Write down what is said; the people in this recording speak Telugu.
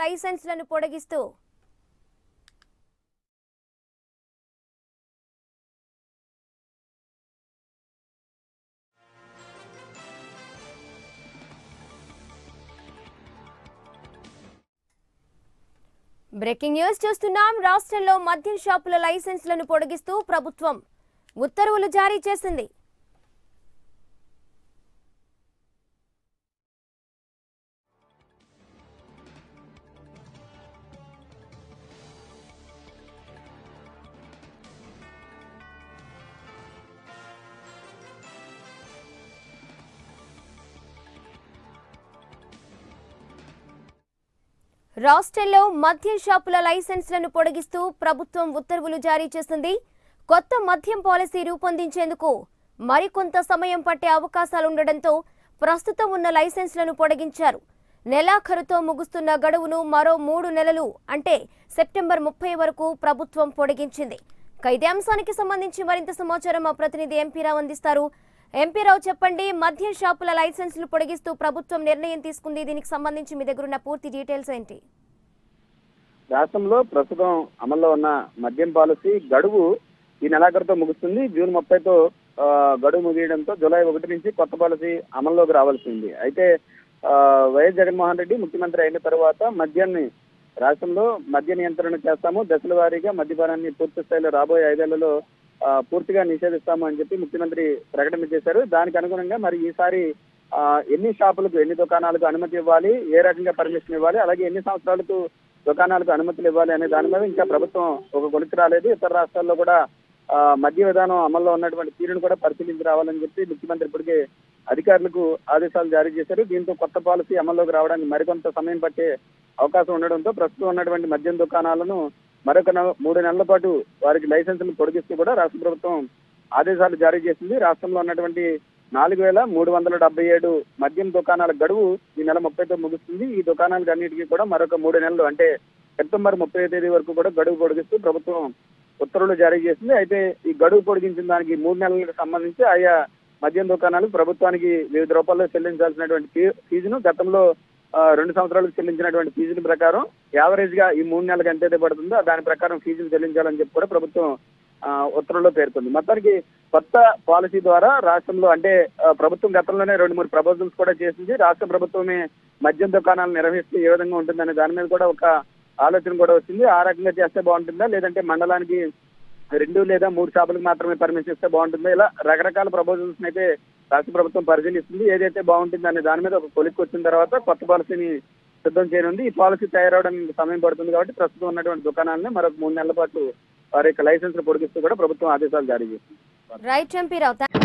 లైసెన్సులను పొడిగిస్తూ బ్రేకింగ్ న్యూస్ చూస్తున్నాం. రాష్ట్రంలో మద్యం షాపుల లైసెన్సులను పొడిగిస్తూ ప్రభుత్వం ఉత్తర్వులు జారీ చేసింది. రాష్ట్రంలో మద్యం షాపుల లైసెన్సులను పొడిగిస్తూ ప్రభుత్వం ఉత్తర్వులు జారీ చేసింది. కొత్త మద్యం పాలసీ రూపొందించేందుకు మరికొంత సమయం పట్టే అవకాశాలుండడంతో ప్రస్తుతం ఉన్న లైసెన్సులను పొడిగించారు. నెలాఖరుతో ముగుస్తున్న గడువును మరో 3 నెలలు అంటే సెప్టెంబర్ 30 వరకు ప్రభుత్వం పొడిగించింది. ఇదే అంశానికి సంబంధించి మరింత సమాచారం మా ప్రతినిధి ఎంపీరావు అందిస్తారు. ఎంపీరావు, చెప్పండి, మద్యం షాపుల లైసెన్సులు పొడిగిస్తూ ప్రభుత్వం నిర్ణయం తీసుకుంది. దీనికి సంబంధించి మీ దగ్గర ఉన్న పూర్తి డీటెయిల్స్ ఏంటి? రాష్ట్రంలో ప్రస్తుతం అమల్లో ఉన్న మద్యం పాలసీ గడువు ఈ నెలాఖరుతో ముగుస్తుంది. జూన్ 30తో గడువు ముగియడంతో జూలై 1 నుంచి కొత్త పాలసీ అమల్లోకి రావాల్సింది. అయితే వైఎస్ జగన్మోహన్ రెడ్డి ముఖ్యమంత్రి అయిన తర్వాత మద్యాన్ని రాష్ట్రంలో మద్య నియంత్రణ చేస్తాము, దశల వారీగా మద్యపానాన్ని పూర్తి స్థాయిలో రాబోయే 5 ఏళ్లలో పూర్తిగా నిషేధిస్తాము అని చెప్పి ముఖ్యమంత్రి ప్రకటన చేశారు. దానికి అనుగుణంగా మరి ఈసారి ఎన్ని షాపులకు, ఎన్ని దుకాణాలకు అనుమతి ఇవ్వాలి, ఏ రకంగా పర్మిషన్ ఇవ్వాలి, అలాగే ఎన్ని సంవత్సరాలకు దుకాణాలకు అనుమతులు ఇవ్వాలి అనే దాని మీద ఇంకా ప్రభుత్వం ఒక కొలికి రాలేదు. ఇతర రాష్ట్రాల్లో కూడా మద్య విధానం అమల్లో ఉన్నటువంటి తీరును కూడా పరిశీలించి రావాలని చెప్పి ముఖ్యమంత్రి ఇప్పటికే అధికారులకు ఆదేశాలు జారీ చేశారు. దీంతో కొత్త పాలసీ అమల్లోకి రావడానికి మరికొంత సమయం పట్టే అవకాశం ఉండడంతో ప్రస్తుతం ఉన్నటువంటి మద్యం దుకాణాలను మరొక 3 నెలల పాటు వారికి లైసెన్సులు పొడిగిస్తూ కూడా రాష్ట్ర ప్రభుత్వం ఆదేశాలు జారీ చేసింది. రాష్ట్రంలో ఉన్నటువంటి 4377 మద్యం దుకాణాల గడువు ఈ నెల 30తో ముగుస్తుంది. ఈ దుకాణాలకు అన్నిటికీ కూడా మరొక 3 నెలలు అంటే సెప్టెంబర్ 30వ తేదీ వరకు కూడా గడువు పొడిగిస్తూ ప్రభుత్వం ఉత్తర్వులు జారీ చేసింది. అయితే ఈ గడువు పొడిగించిన దానికి 3 నెలలకు సంబంధించి ఆయా మద్యం దుకాణాలు ప్రభుత్వానికి వివిధ రూపాల్లో చెల్లించాల్సినటువంటి ఫీజును, గతంలో 2 సంవత్సరాలకు చెల్లించినటువంటి ఫీజుల ప్రకారం యావరేజ్ గా ఈ 3 నెలలకు ఎంతైతే పడుతుందో దాని ప్రకారం ఫీజులు చెల్లించాలని చెప్పి కూడా ప్రభుత్వం ఉత్తర్వుల్లో పేర్కొంది. మొత్తానికి కొత్త పాలసీ ద్వారా రాష్ట్రంలో అంటే ప్రభుత్వం గతంలోనే 2-3 ప్రపోజల్స్ కూడా చేసింది. రాష్ట్ర ప్రభుత్వమే మద్యం దుకాణాలు నిర్వహిస్తే ఏ విధంగా ఉంటుందనే దాని మీద కూడా ఒక ఆలోచన కూడా వచ్చింది. ఆ రకంగా చేస్తే బాగుంటుందా, లేదంటే మండలానికి 2 లేదా 3 షాపులకు మాత్రమే పర్మిషన్ ఇస్తే బాగుంటుందా, ఇలా రకరకాల ప్రపోజల్స్ అయితే రాష్ట్ర ప్రభుత్వం పరిశీలిస్తుంది. ఏదైతే బాగుంటుంది అనే దాని మీద ఒక కొలిక్కి వచ్చిన తర్వాత కొత్త పాలసీని సిద్ధం చేయనుంది. ఈ పాలసీ తయారవడానికి సమయం పడుతుంది కాబట్టి ప్రస్తుతం ఉన్నటువంటి దుకాణాలను మరొక 3 నెలల పాటు వారి యొక్క లైసెన్స్ పొడిగిస్తూ కూడా ప్రభుత్వం ఆదేశాలు జారీ చేసింది.